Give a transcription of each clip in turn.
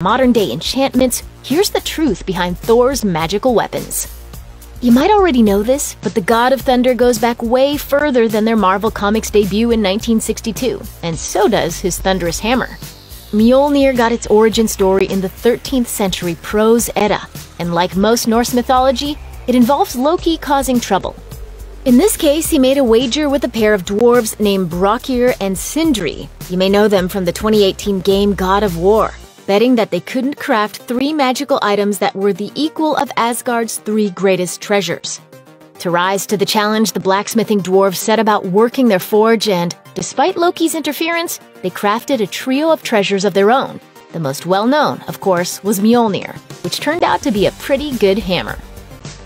modern-day enchantments, here's the truth behind Thor's magical weapons. You might already know this, but the God of Thunder goes back way further than their Marvel Comics debut in 1962, and so does his thunderous hammer. Mjolnir got its origin story in the 13th century Prose Edda, and like most Norse mythology, it involves Loki causing trouble. In this case, he made a wager with a pair of dwarves named Brokkr and Sindri. You may know them from the 2018 game God of War, betting that they couldn't craft three magical items that were the equal of Asgard's three greatest treasures. To rise to the challenge, the blacksmithing dwarves set about working their forge and, despite Loki's interference, they crafted a trio of treasures of their own. The most well-known, of course, was Mjolnir, which turned out to be a pretty good hammer.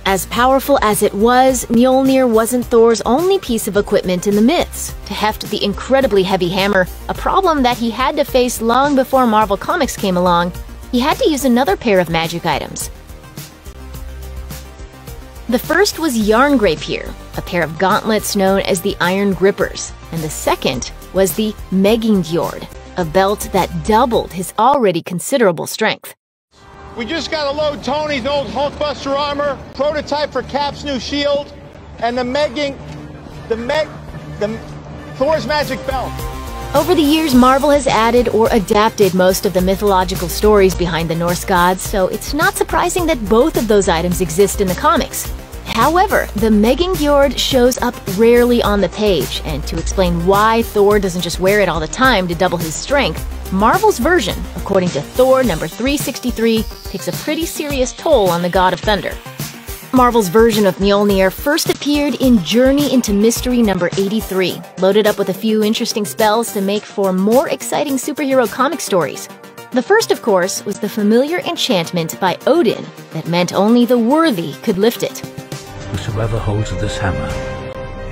As powerful as it was, Mjolnir wasn't Thor's only piece of equipment in the myths to heft the incredibly heavy hammer, a problem that he had to face long before Marvel Comics came along. He had to use another pair of magic items. The first was Járngreipr, a pair of gauntlets known as the Iron Grippers, and the second was the Megingjord, a belt that doubled his already considerable strength. We just got to load Tony's old Hulkbuster armor, prototype for Cap's new shield, and Thor's magic belt. Over the years, Marvel has added or adapted most of the mythological stories behind the Norse gods, so it's not surprising that both of those items exist in the comics. However, the Megingjord shows up rarely on the page, and to explain why Thor doesn't just wear it all the time to double his strength, Marvel's version, according to Thor number 363, takes a pretty serious toll on the God of Thunder. Marvel's version of Mjolnir first appeared in Journey into Mystery number 83, loaded up with a few interesting spells to make for more exciting superhero comic stories. The first, of course, was the familiar enchantment by Odin that meant only the worthy could lift it. Whosoever holds this hammer,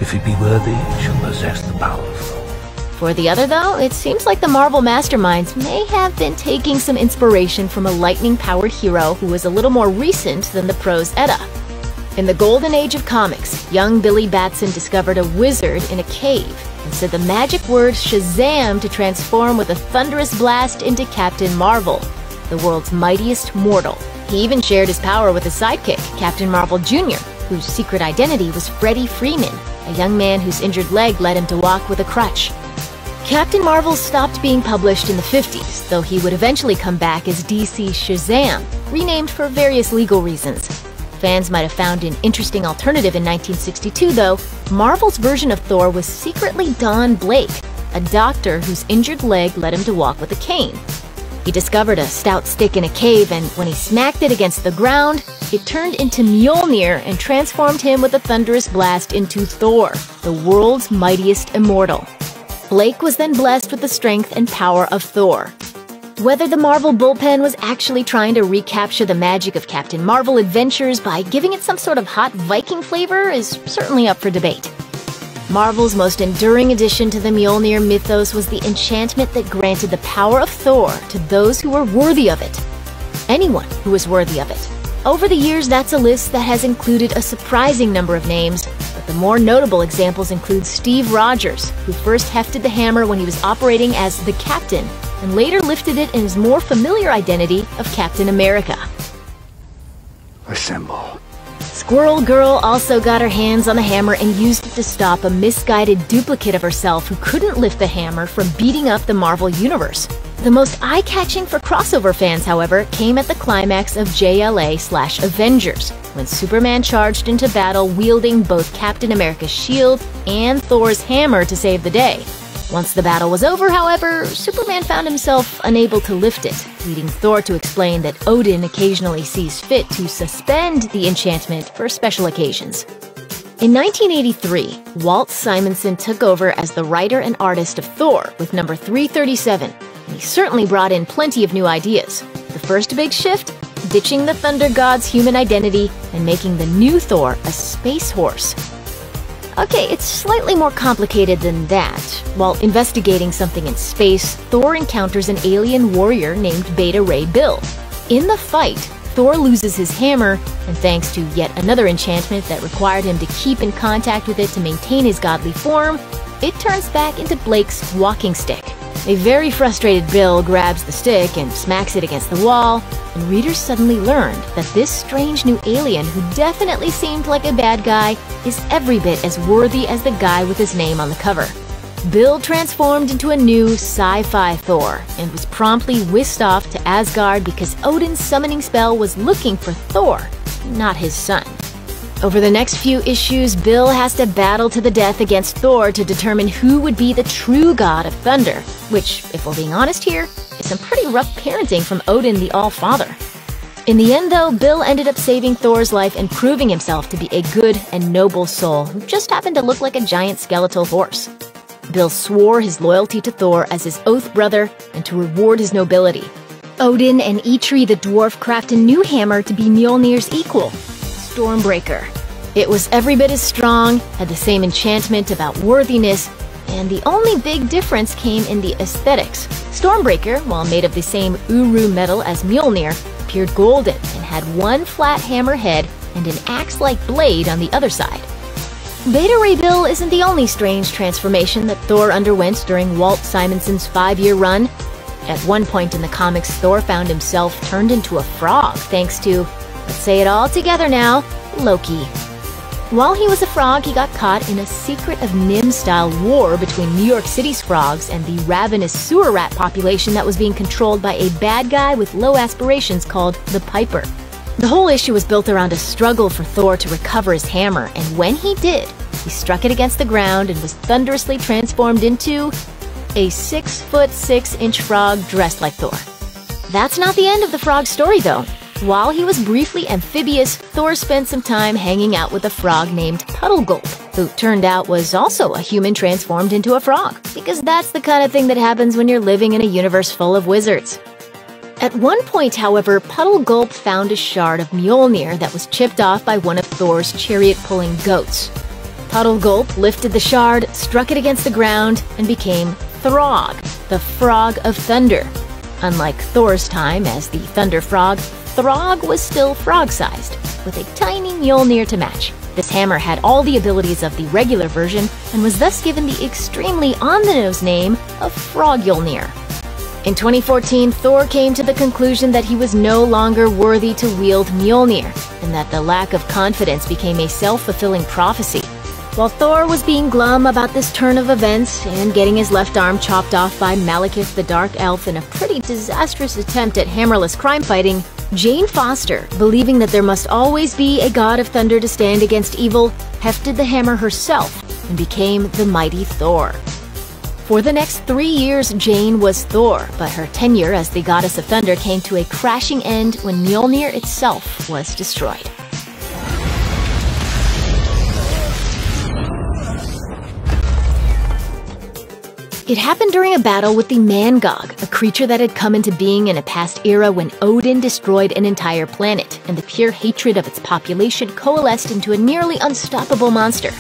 if he be worthy, shall possess the power of Thor. For the other, though, it seems like the Marvel masterminds may have been taking some inspiration from a lightning-powered hero who was a little more recent than the Prose Edda. In the golden age of comics, young Billy Batson discovered a wizard in a cave and said the magic word Shazam to transform with a thunderous blast into Captain Marvel, the world's mightiest mortal. He even shared his power with his sidekick, Captain Marvel Jr., whose secret identity was Freddie Freeman, a young man whose injured leg led him to walk with a crutch. Captain Marvel stopped being published in the 50s, though he would eventually come back as DC's Shazam, renamed for various legal reasons. Fans might have found an interesting alternative in 1962, though. Marvel's version of Thor was secretly Don Blake, a doctor whose injured leg led him to walk with a cane. He discovered a stout stick in a cave, and when he smacked it against the ground, it turned into Mjolnir and transformed him with a thunderous blast into Thor, the world's mightiest immortal. Blake was then blessed with the strength and power of Thor. Whether the Marvel bullpen was actually trying to recapture the magic of Captain Marvel adventures by giving it some sort of hot Viking flavor is certainly up for debate. Marvel's most enduring addition to the Mjolnir mythos was the enchantment that granted the power of Thor to those who were worthy of it. Anyone who was worthy of it. Over the years, that's a list that has included a surprising number of names, but the more notable examples include Steve Rogers, who first hefted the hammer when he was operating as the Captain, and later lifted it in his more familiar identity of Captain America. Assemble. Squirrel Girl also got her hands on the hammer and used it to stop a misguided duplicate of herself who couldn't lift the hammer from beating up the Marvel Universe. The most eye-catching for crossover fans, however, came at the climax of JLA/Avengers, when Superman charged into battle wielding both Captain America's shield and Thor's hammer to save the day. Once the battle was over, however, Superman found himself unable to lift it, leading Thor to explain that Odin occasionally sees fit to suspend the enchantment for special occasions. In 1983, Walt Simonson took over as the writer and artist of Thor with number 337. He certainly brought in plenty of new ideas. The first big shift? Ditching the Thunder God's human identity and making the new Thor a space horse. Okay, it's slightly more complicated than that. While investigating something in space, Thor encounters an alien warrior named Beta Ray Bill. In the fight, Thor loses his hammer, and thanks to yet another enchantment that required him to keep in contact with it to maintain his godly form, it turns back into Blake's walking stick. A very frustrated Bill grabs the stick and smacks it against the wall, and readers suddenly learned that this strange new alien who definitely seemed like a bad guy is every bit as worthy as the guy with his name on the cover. Bill transformed into a new sci-fi Thor and was promptly whisked off to Asgard because Odin's summoning spell was looking for Thor, not his son. Over the next few issues, Bill has to battle to the death against Thor to determine who would be the true god of thunder, which, if we're being honest here, is some pretty rough parenting from Odin the All-Father. In the end, though, Bill ended up saving Thor's life and proving himself to be a good and noble soul who just happened to look like a giant skeletal horse. Bill swore his loyalty to Thor as his oath brother and to reward his nobility. Odin and Eitri the dwarf craft a new hammer to be Mjolnir's equal, Stormbreaker. It was every bit as strong, had the same enchantment about worthiness, and the only big difference came in the aesthetics. Stormbreaker, while made of the same Uru metal as Mjolnir, appeared golden and had one flat hammer head and an axe-like blade on the other side. Beta Ray Bill isn't the only strange transformation that Thor underwent during Walt Simonson's 5-year run. At one point in the comics, Thor found himself turned into a frog thanks to, let's say it all together now, Loki. While he was a frog, he got caught in a secret of NIMH-style war between New York City's frogs and the ravenous sewer rat population that was being controlled by a bad guy with low aspirations called the Piper. The whole issue was built around a struggle for Thor to recover his hammer, and when he did, he struck it against the ground and was thunderously transformed into a 6'6" frog dressed like Thor. That's not the end of the frog story, though. While he was briefly amphibious, Thor spent some time hanging out with a frog named Puddlegulp, who turned out was also a human transformed into a frog, because that's the kind of thing that happens when you're living in a universe full of wizards. At one point, however, Puddlegulp found a shard of Mjolnir that was chipped off by one of Thor's chariot-pulling goats. Puddlegulp lifted the shard, struck it against the ground, and became Throg, the Frog of Thunder. Unlike Thor's time as the Thunder Frog, Throg was still frog-sized, with a tiny Mjolnir to match. This hammer had all the abilities of the regular version and was thus given the extremely on-the-nose name of Frogjolnir. In 2014, Thor came to the conclusion that he was no longer worthy to wield Mjolnir, and that the lack of confidence became a self-fulfilling prophecy. While Thor was being glum about this turn of events and getting his left arm chopped off by Malekith the Dark Elf in a pretty disastrous attempt at hammerless crime fighting, Jane Foster, believing that there must always be a god of thunder to stand against evil, hefted the hammer herself and became the mighty Thor. For the next 3 years, Jane was Thor, but her tenure as the goddess of thunder came to a crashing end when Mjolnir itself was destroyed. It happened during a battle with the Mangog, a creature that had come into being in a past era when Odin destroyed an entire planet, and the pure hatred of its population coalesced into a nearly unstoppable monster.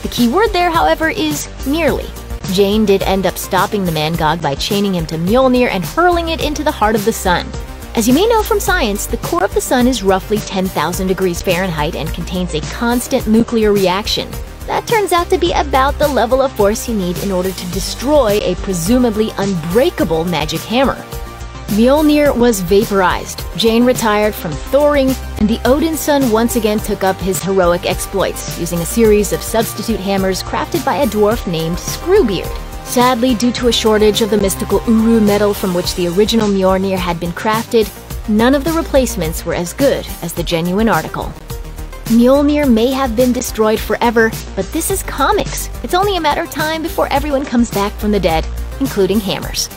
The key word there, however, is nearly. Jane did end up stopping the Mangog by chaining him to Mjolnir and hurling it into the heart of the sun. As you may know from science, the core of the sun is roughly 10,000 degrees Fahrenheit and contains a constant nuclear reaction. That turns out to be about the level of force you need in order to destroy a presumably unbreakable magic hammer. Mjolnir was vaporized, Jane retired from Thoring, and the Odin son once again took up his heroic exploits, using a series of substitute hammers crafted by a dwarf named Screwbeard. Sadly, due to a shortage of the mystical Uru metal from which the original Mjolnir had been crafted, none of the replacements were as good as the genuine article. Mjolnir may have been destroyed forever, but this is comics. It's only a matter of time before everyone comes back from the dead, including hammers.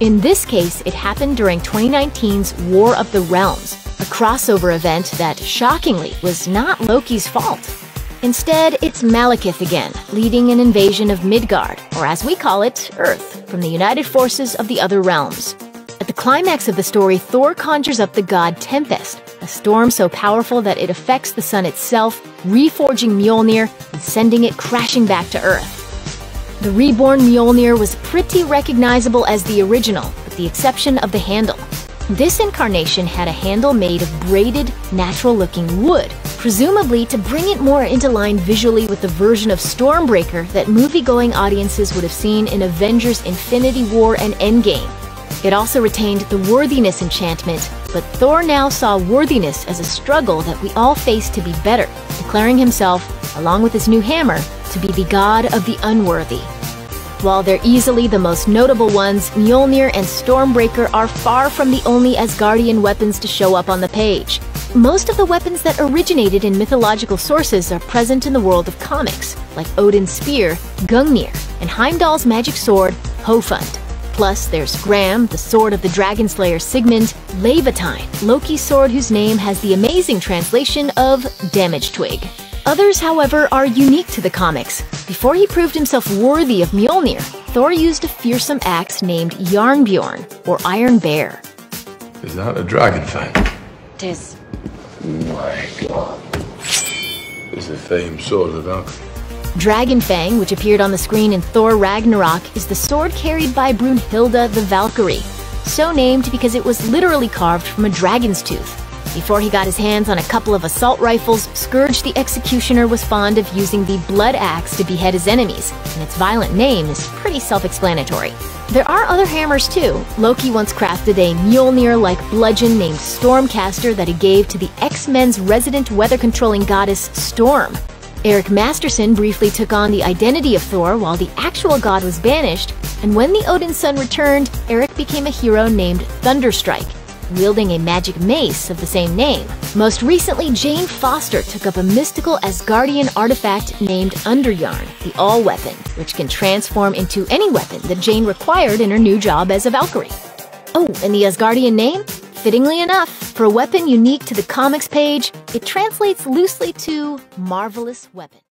In this case, it happened during 2019's War of the Realms, a crossover event that, shockingly, was not Loki's fault. Instead, it's Malekith again, leading an invasion of Midgard, or as we call it, Earth, from the united forces of the other realms. At the climax of the story, Thor conjures up the god Tempest, a storm so powerful that it affects the sun itself, reforging Mjolnir and sending it crashing back to Earth. The reborn Mjolnir was pretty recognizable as the original, with the exception of the handle. This incarnation had a handle made of braided, natural-looking wood, presumably to bring it more into line visually with the version of Stormbreaker that movie-going audiences would have seen in Avengers Infinity War and Endgame. It also retained the worthiness enchantment, but Thor now saw worthiness as a struggle that we all face to be better, declaring himself, along with his new hammer, to be the god of the unworthy. While they're easily the most notable ones, Mjolnir and Stormbreaker are far from the only Asgardian weapons to show up on the page. Most of the weapons that originated in mythological sources are present in the world of comics, like Odin's spear, Gungnir, and Heimdall's magic sword, Hofund. Plus, there's Gram, the sword of the dragon slayer Sigmund, Leyvatine, Loki's sword whose name has the amazing translation of Damage Twig. Others, however, are unique to the comics. Before he proved himself worthy of Mjolnir, Thor used a fearsome axe named Járngreipr, or Iron Bear. Is that a dragon thing? It is. My God. It's the famed sword of Valkyrie. Dragonfang, which appeared on the screen in Thor Ragnarok, is the sword carried by Brunhilde the Valkyrie, so named because it was literally carved from a dragon's tooth. Before he got his hands on a couple of assault rifles, Scourge the Executioner was fond of using the blood axe to behead his enemies, and its violent name is pretty self-explanatory. There are other hammers too. Loki once crafted a Mjolnir-like bludgeon named Stormcaster that he gave to the X-Men's resident weather-controlling goddess Storm. Eric Masterson briefly took on the identity of Thor while the actual god was banished, and when the Odin son returned, Eric became a hero named Thunderstrike, wielding a magic mace of the same name. Most recently, Jane Foster took up a mystical Asgardian artifact named Underjarn, the All-Weapon, which can transform into any weapon that Jane required in her new job as a Valkyrie. Oh, and the Asgardian name? Fittingly enough, for a weapon unique to the comics page, it translates loosely to Marvelous Weapon.